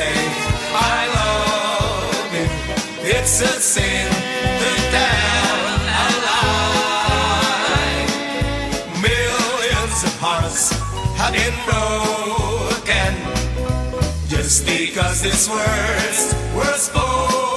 sin, I love you. It's a sin, the devil and I. Millions of hearts have been broken just because these words were spoken.